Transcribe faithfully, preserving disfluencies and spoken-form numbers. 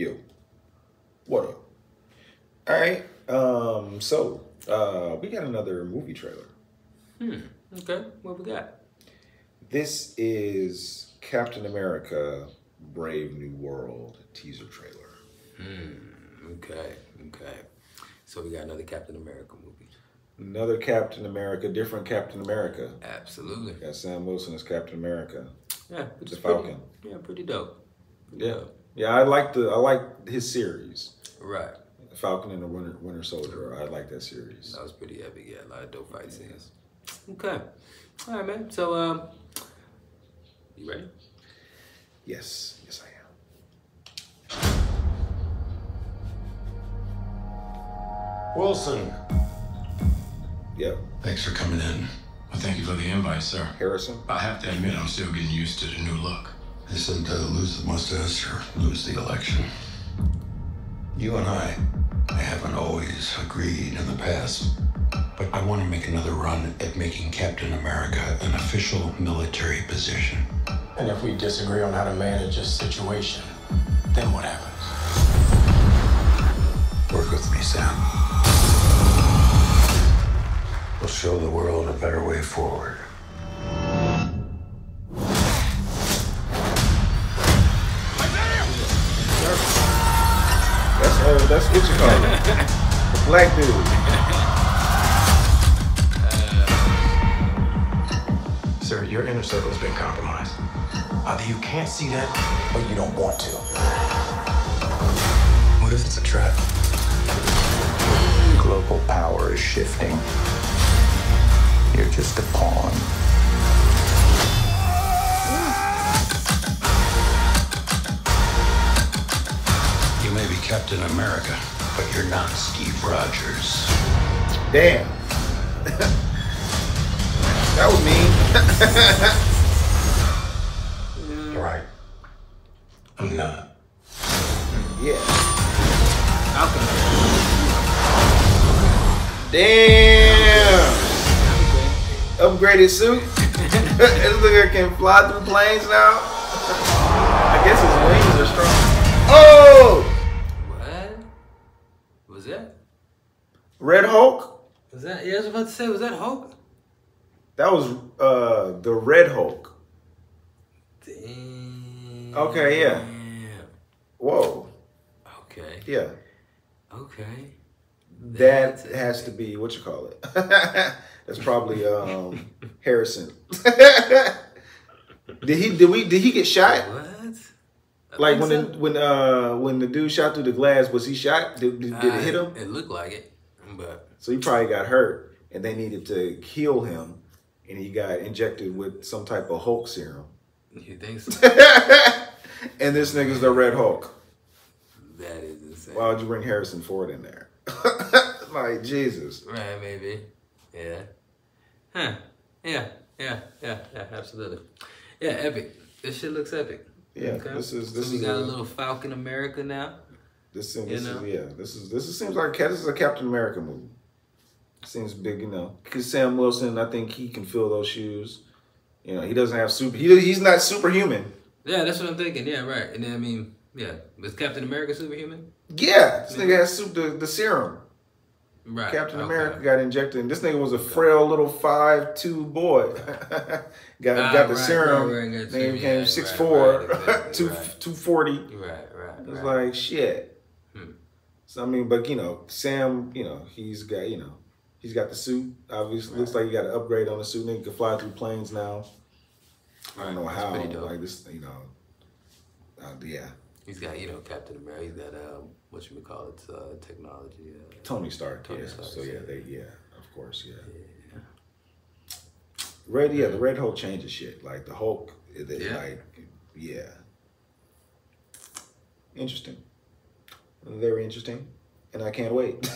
Yo, what up? All right. Um, so uh, we got another movie trailer. Hmm. Okay. What we got? This is Captain America: Brave New World teaser trailer. Hmm. Okay. Okay. So we got another Captain America movie. Another Captain America, different Captain America. Absolutely. We got Sam Wilson as Captain America. Yeah, the Falcon. Pretty, yeah, pretty dope. Pretty yeah, dope. yeah. I like the I like his series. Right. Falcon and the Winter, Winter Soldier. I like that series. That was pretty epic. Yeah, a lot of dope fight scenes. Yeah. Okay. All right, man. So, um, you ready? Yes. Yes, I am. Wilson. Yep. Thanks for coming in. Well, thank you for the invite, sir. Harrison? I have to admit, I'm still getting used to the new look. They said to lose the mustache or lose the election. You and I, I haven't always agreed in the past, but I want to make another run at making Captain America an official military position. And if we disagree on how to manage a situation, then what happens? Work with me, Sam. We'll show the world a better way forward. That's uh, that's what you call it. The black dude. Uh, Sir, your inner circle has been compromised. Either you can't see that, or you don't want to. What if it's a trap? Global power is shifting. You're just a pawn. You may be Captain America, but you're not Steve Rogers. Damn. That was mean. You're right. I'm not. Yeah. Falcon. Damn. Upgraded suit. This nigga can fly through planes now. I guess his wings are strong. Oh! What? Was that? Red Hulk? Was that? Yeah, I was about to say, was that Hulk? That was uh, the Red Hulk. Damn. Okay, yeah. Whoa. Okay. Yeah. Okay. That has to be, what you call it? That's probably um, Harrison. did he? Did we? Did he get shot? What? I like when so. the, when uh when the dude shot through the glass, was he shot? Did, did, did uh, it hit him? It looked like it, but so he probably got hurt, and they needed to heal him, and he got injected with some type of Hulk serum. You think so? And this nigga's the Red Hulk. That is insane. Why would you bring Harrison Ford in there? Like Jesus, right? Maybe, yeah, huh? Yeah, yeah, yeah, yeah. Absolutely, yeah. Epic. This shit looks epic. Yeah, okay. this is this so we is. We got a, a little Falcon America now. This seems, you know? yeah. This is this is, seems like this is a Captain America movie. Seems big, you know, because Sam Wilson, I think he can fill those shoes. You know, he doesn't have super. He, he's not superhuman. Yeah, that's what I'm thinking. Yeah, right. And then, I mean, yeah, was Captain America superhuman? Yeah, this nigga has super, the the serum. Right. Captain America okay. got injected. And this nigga was a frail little five two boy. got ah, got the right, serum. Right, right, name yeah, came six four, right, exactly, two, right. two forty. Right, right, It was right. like, shit. Hmm. So, I mean, but, you know, Sam, you know, he's got, you know, he's got the suit. Obviously, right. looks like he got an upgrade on the suit. Nigga can fly through planes now. Right. I don't know That's how. Pretty dope. Like, this, you know, uh, yeah. He's got, you know, Captain America. He's got um, what you would call it, uh, technology. Uh, Tony Stark. Tony yeah. Stark. So yeah, they yeah, of course, yeah. yeah. Red, yeah, the Red Hulk changes shit. Like the Hulk, they, yeah. like, yeah. Interesting, very interesting, and I can't wait.